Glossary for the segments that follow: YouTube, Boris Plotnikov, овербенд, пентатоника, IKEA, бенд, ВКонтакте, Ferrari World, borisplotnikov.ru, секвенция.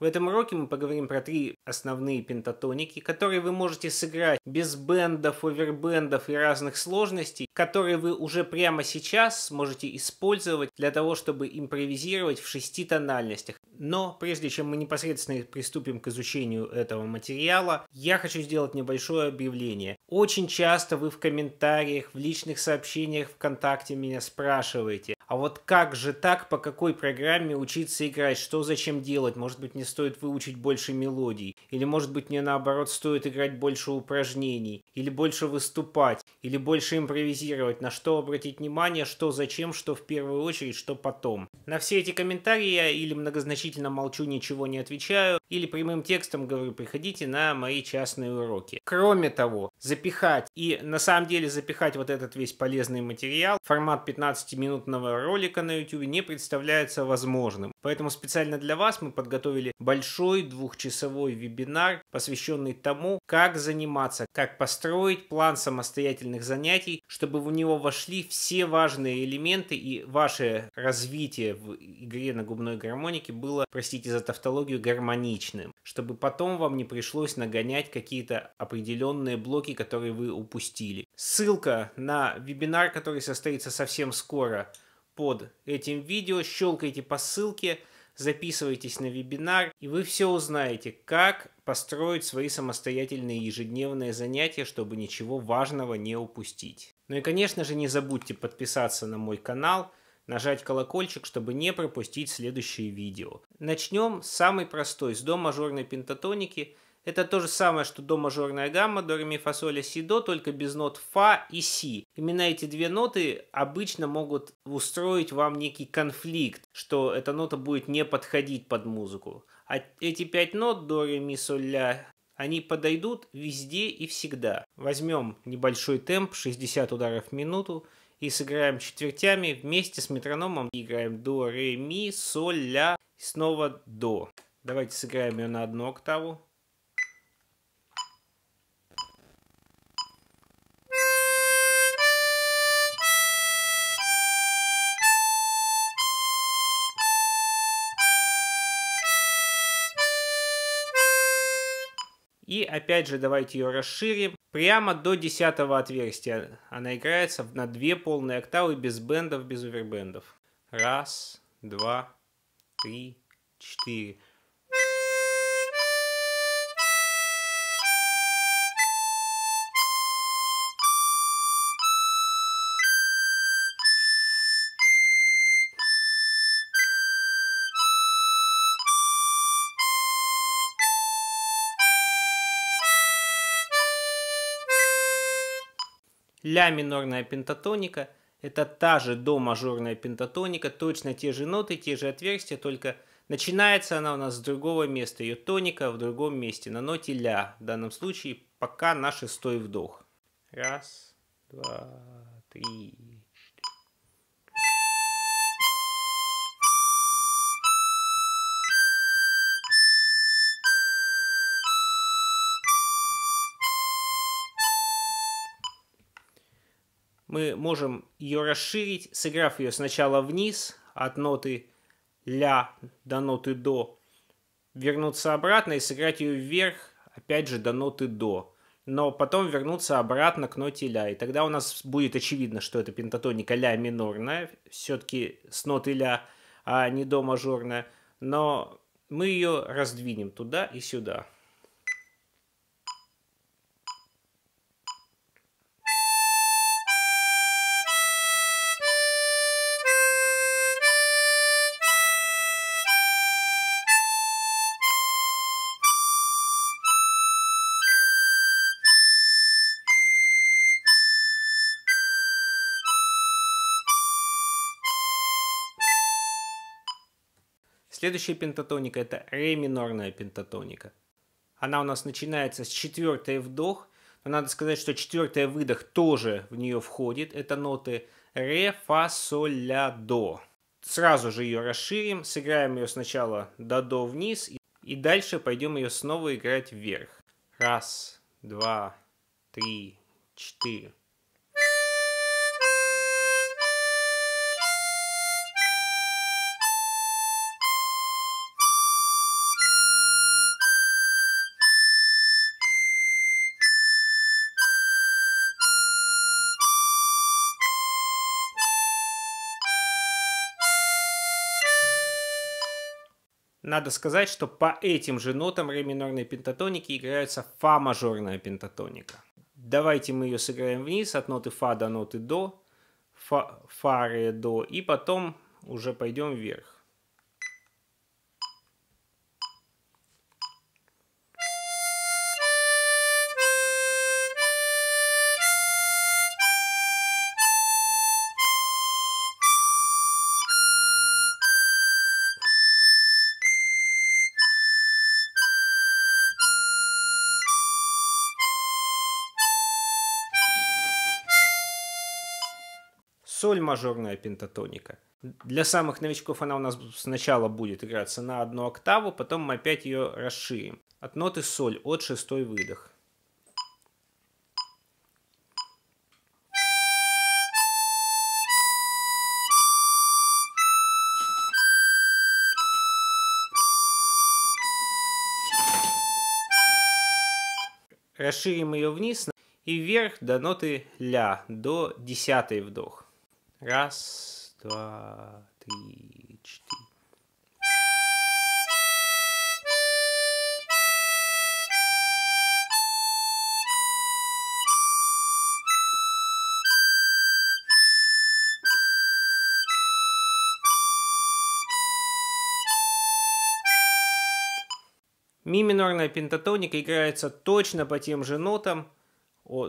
В этом уроке мы поговорим про три основные пентатоники, которые вы можете сыграть без бендов, овербендов и разных сложностей, которые вы уже прямо сейчас сможете использовать для того, чтобы импровизировать в 6 тональностях. Но прежде чем мы непосредственно приступим к изучению этого материала, я хочу сделать небольшое объявление. Очень часто вы в комментариях, в личных сообщениях ВКонтакте меня спрашиваете: а вот как же так, по какой программе учиться играть, что зачем делать, может быть, мне стоит выучить больше мелодий, или может быть мне наоборот стоит играть больше упражнений, или больше выступать, или больше импровизировать, на что обратить внимание, что зачем, что в первую очередь, что потом. На все эти комментарии я или многозначительно молчу, ничего не отвечаю, или прямым текстом говорю: приходите на мои частные уроки. Кроме того, запихать вот этот весь полезный материал, формат 15-минутного ролика на YouTube не представляется возможным. Поэтому специально для вас мы подготовили большой двухчасовой вебинар, посвященный тому, как заниматься, как построить план самостоятельных занятий, чтобы в него вошли все важные элементы и ваше развитие в игре на губной гармонике было, простите за тавтологию, гармоничным, чтобы потом вам не пришлось нагонять какие-то определенные блоки, которые вы упустили. Ссылка на вебинар, который состоится совсем скоро, под этим видео. Щелкайте по ссылке, записывайтесь на вебинар, и вы все узнаете, как построить свои самостоятельные ежедневные занятия, чтобы ничего важного не упустить. Ну и, конечно же, не забудьте подписаться на мой канал, нажать колокольчик, чтобы не пропустить следующие видео. Начнем с самой простой, с до мажорной пентатоники. Это то же самое, что до мажорная гамма, до, ре, ми, фа, соль, ля, си, до, только без нот фа и си. Именно эти две ноты обычно могут устроить вам некий конфликт, что эта нота будет не подходить под музыку. А эти 5 нот, до, ре, ми, соль, ля, они подойдут везде и всегда. Возьмем небольшой темп, 60 ударов в минуту, и сыграем четвертями вместе с метрономом. Играем до, ре, ми, соль, ля, и снова до. Давайте сыграем ее на одну октаву. И опять же давайте ее расширим. Прямо до 10-го отверстия она играется на 2 полные октавы, без бендов, без овербендов. Раз, два, три, четыре. Ля минорная пентатоника – это та же до мажорная пентатоника, точно те же ноты, те же отверстия, только начинается она у нас с другого места, ее тоника в другом месте, на ноте ля, в данном случае пока на 6-й вдох. Раз, два, три. Мы можем ее расширить, сыграв ее сначала вниз, от ноты ля до ноты до, вернуться обратно и сыграть ее вверх, опять же до ноты до, но потом вернуться обратно к ноте ля. И тогда у нас будет очевидно, что это пентатоника ля минорная, все-таки с ноты ля, а не до мажорная, но мы ее раздвинем туда и сюда. Следующая пентатоника – это ре минорная пентатоника. Она у нас начинается с 4-й вдох, но надо сказать, что 4-й выдох тоже в нее входит. Это ноты ре, фа, соль, ля, до. Сразу же ее расширим, сыграем ее сначала до вниз и дальше пойдем ее снова играть вверх. Раз, два, три, четыре. Надо сказать, что по этим же нотам ре минорной пентатоники играется фа-мажорная пентатоника. Давайте мы ее сыграем вниз от ноты фа до ноты до, фа, ре, до, и потом уже пойдем вверх. Соль мажорная пентатоника. Для самых новичков она у нас сначала будет играться на одну октаву, потом мы опять ее расширим. От ноты соль, от шестой выдох. Расширим ее вниз и вверх до ноты ля, до десятый вдох. Раз, два, три, четыре. Ми минорная пентатоника играется точно по тем же нотам,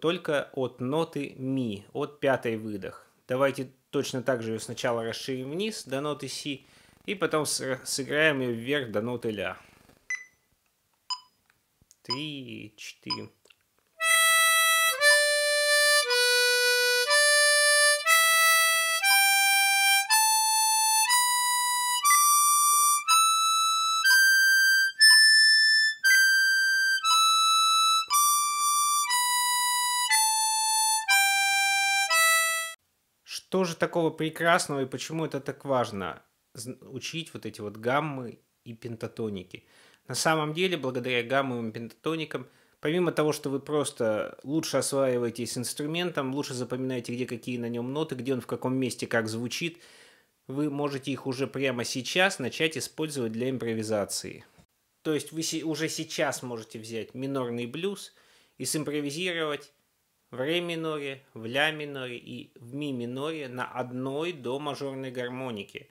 только от ноты ми, от пятой выдох. Давайте точно так же ее сначала расширим вниз до ноты си, и потом сыграем ее вверх до ноты ля. 3, 4. Что же такого прекрасного и почему это так важно учить вот эти вот гаммы и пентатоники? На самом деле, благодаря гаммам и пентатоникам, помимо того, что вы просто лучше осваиваетесь с инструментом, лучше запоминаете, где какие на нем ноты, где он в каком месте как звучит, вы можете их уже прямо сейчас начать использовать для импровизации. То есть вы уже сейчас можете взять минорный блюз и симпровизировать в ре миноре, в ля миноре и в ми миноре на одной до мажорной гармонике,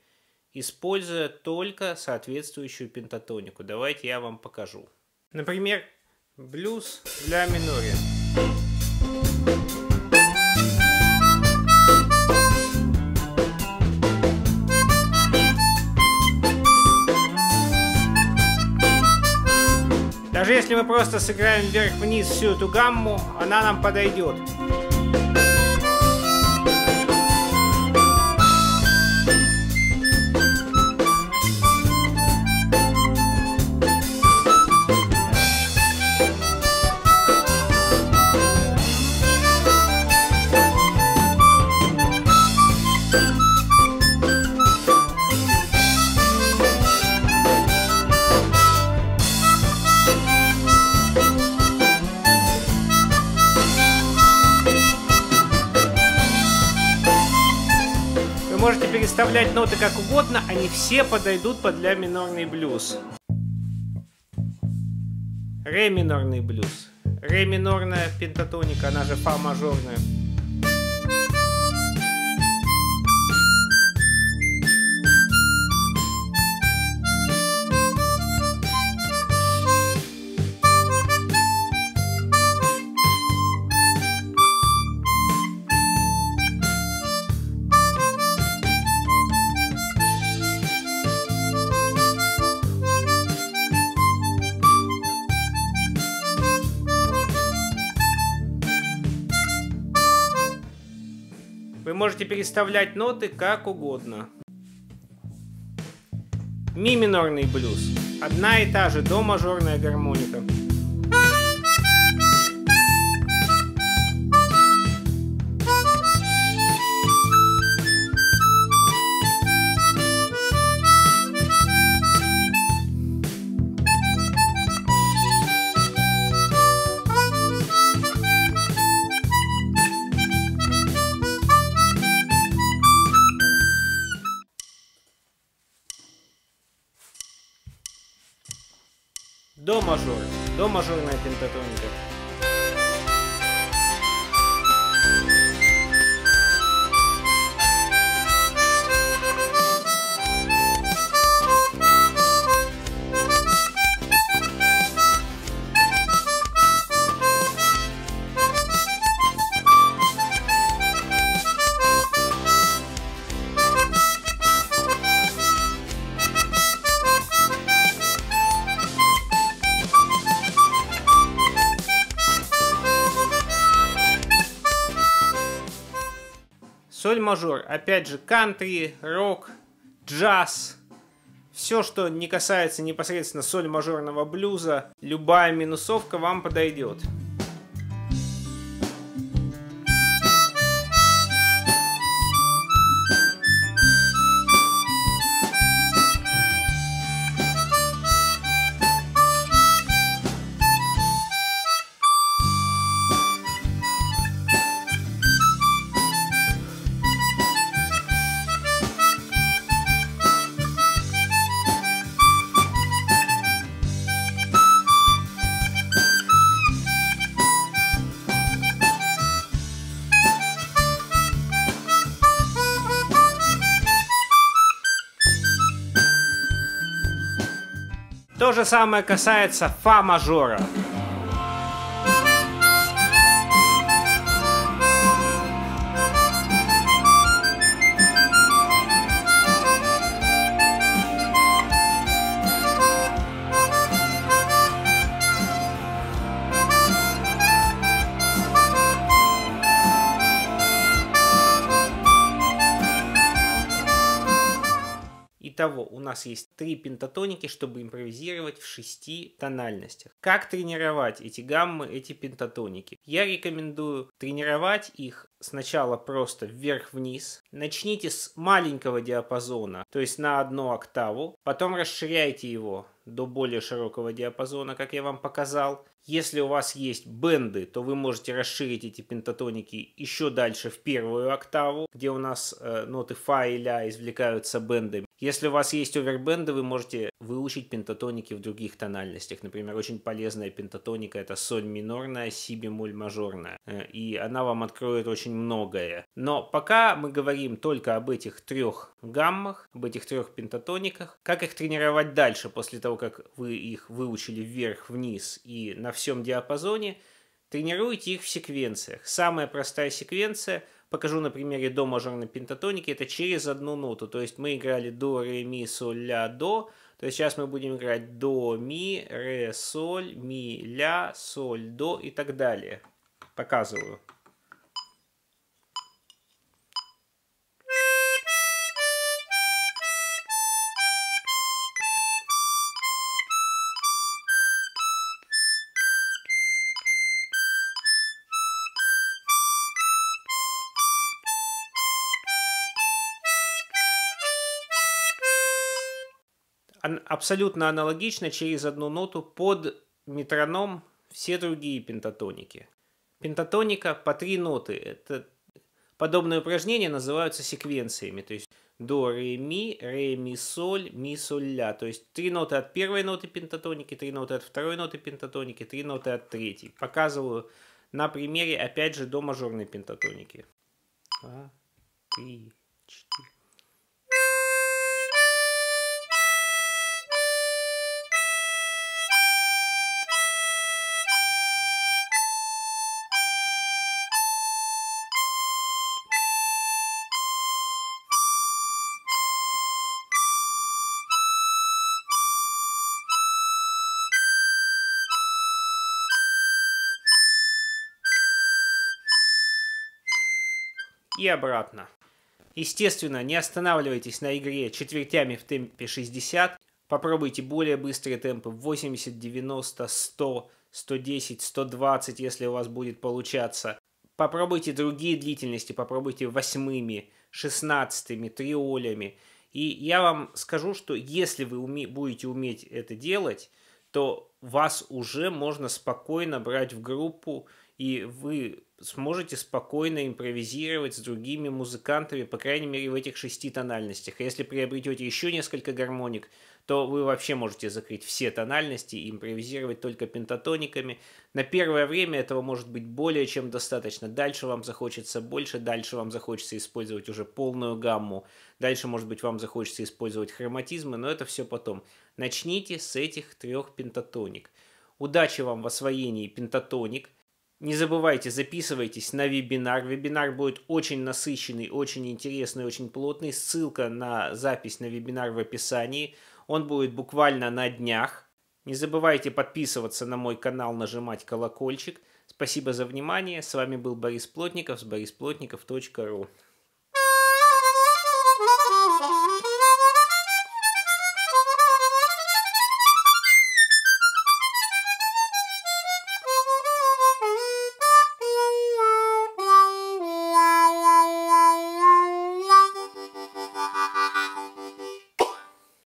используя только соответствующую пентатонику. Давайте я вам покажу. Например, блюз в ля миноре. Даже если мы просто сыграем вверх-вниз всю эту гамму, она нам подойдет. Можете переставлять ноты как угодно, они все подойдут под ля минорный блюз. Ре минорный блюз. Ре минорная пентатоника, она же фа мажорная. Вы можете переставлять ноты как угодно. Ми минорный блюз. Одна и та же до мажорная гармоника. до мажорная пентатоника. Соль мажор, опять же, кантри, рок, джаз, все, что не касается непосредственно соль мажорного блюза, любая минусовка вам подойдет. То же самое касается фа мажора. Итого, у нас есть 3 пентатоники, чтобы импровизировать в 6 тональностях. Как тренировать эти гаммы, эти пентатоники? Я рекомендую тренировать их сначала просто вверх-вниз. Начните с маленького диапазона, то есть на 1 октаву. Потом расширяйте его до более широкого диапазона, как я вам показал. Если у вас есть бенды, то вы можете расширить эти пентатоники еще дальше в 1 октаву, где у нас ноты фа и ля извлекаются бендами. Если у вас есть овербенды, вы можете выучить пентатоники в других тональностях. Например, очень полезная пентатоника – это соль минорная, си бемоль мажорная. И она вам откроет очень многое. Но пока мы говорим только об этих 3 гаммах, об этих 3 пентатониках. Как их тренировать дальше, после того, как вы их выучили вверх-вниз и на всем диапазоне? Тренируйте их в секвенциях. Самая простая секвенция – покажу на примере до мажорной пентатоники. Это через 1 ноту. То есть мы играли до, ре, ми, соль, ля, до. То есть сейчас мы будем играть до, ми, ре, соль, ми, ля, соль, до и так далее. Показываю. Абсолютно аналогично через 1 ноту под метроном все другие пентатоники. Пентатоника по 3 ноты. Это подобные упражнения называются секвенциями. То есть до, ре, ми, соль, ля. То есть 3 ноты от 1 ноты пентатоники, 3 ноты от 2 ноты пентатоники, 3 ноты от 3. Показываю на примере опять же до мажорной пентатоники. 2, 3, 4. И обратно. Естественно, не останавливайтесь на игре четвертями в темпе 60. Попробуйте более быстрые темпы 80, 90, 100, 110, 120, если у вас будет получаться. Попробуйте другие длительности, попробуйте 8-ми, 16-ми, триолями. И я вам скажу, что если вы будете уметь это делать, то вас уже можно спокойно брать в группу, и вы сможете спокойно импровизировать с другими музыкантами, по крайней мере, в этих 6 тональностях. Если приобретете еще несколько гармоник, то вы вообще можете закрыть все тональности и импровизировать только пентатониками. На первое время этого может быть более чем достаточно. Дальше вам захочется больше, дальше вам захочется использовать уже полную гамму. Дальше, может быть, вам захочется использовать хроматизмы, но это все потом. Начните с этих трех пентатоник. Удачи вам в освоении пентатоник. Не забывайте, записывайтесь на вебинар. Вебинар будет очень насыщенный, очень интересный, очень плотный. Ссылка на запись на вебинар в описании. Он будет буквально на днях. Не забывайте подписываться на мой канал, нажимать колокольчик. Спасибо за внимание. С вами был Борис Плотников с borisplotnikov.ru.